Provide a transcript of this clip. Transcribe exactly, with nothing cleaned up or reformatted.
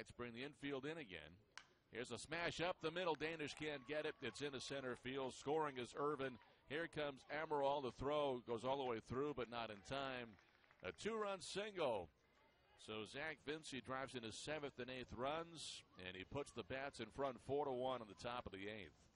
Knights bring the infield in again. Here's a smash up the middle. Danish can't get it. It's into center field. Scoring is Irvin. Here comes Amaral. The throw goes all the way through, but not in time. A two-run single. So Zach Vincej drives in his seventh and eighth runs, and he puts the Bats in front four to one on the top of the eighth.